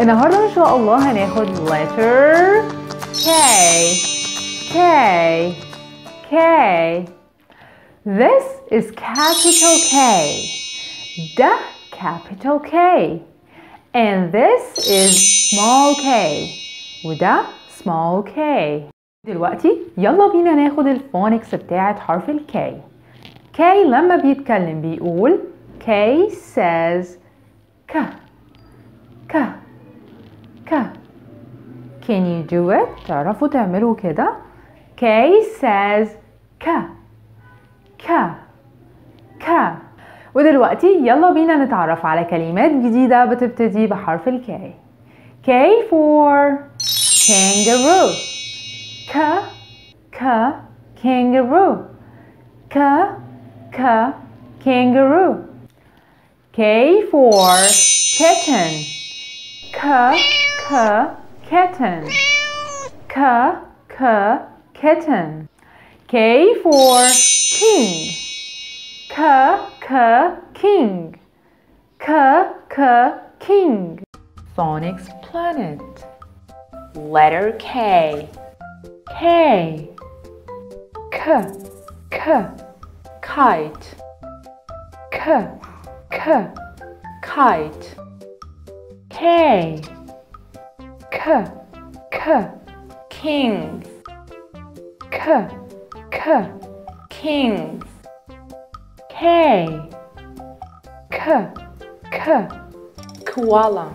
النهاردة إن شاء الله هناخد letter K. K. K. This is capital K. The capital K. And this is small K. وده small K. دلوقتي يلا بينا ناخد الفونكس بتاعت حرف ال K. K لما بيتكلم بيقول K says K. K. K. Can you do it? تعرفوا تعملوا كده. K says K. K. K. ودلوقتي يلا بينا نتعرف على كلمات جديدة بتبتدي بحرف ال K. K for kangaroo. K. K. Kangaroo. K. K. Kangaroo. K for kitten. K. K. Kitten. K. K. Kitten. K for king. K. K. King. K. K. King. Phonics planet. Letter K. K. K. K. Kite. K. K. Kite. K. K. K. King. K. K. King. K. K. K. Koala.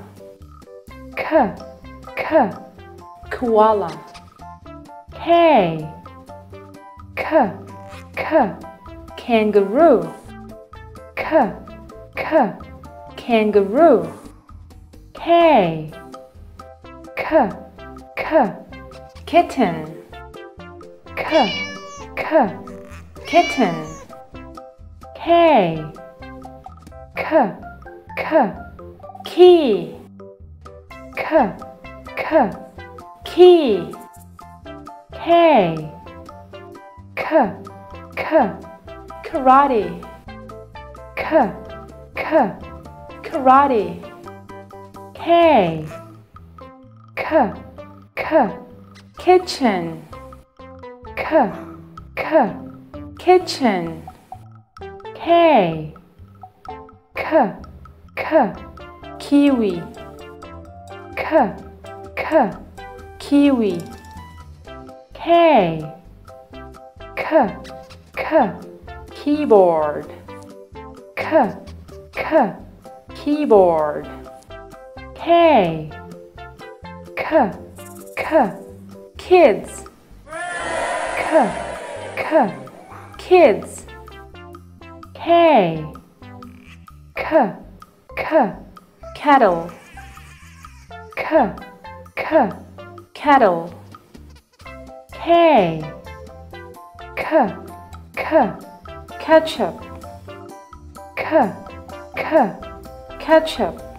K. K. Koala. K. K. K. Kangaroo. K. K. Kangaroo. K. K. K. Kitten. K. K. Kitten. K. K. K. Key. K. K. Key. K. K. K. Karate. K. K. Karate. K. K. K. Kitchen. K. K. Kitchen. K. K. K. Kiwi. K. K. Kiwi. K. K. K. Keyboard. K. K. Keyboard. K. K. K. Kids. K. K. Kids. K. K. K. Cattle. K. K. Cattle. K. K. K. Ketchup. K. K. Ketchup.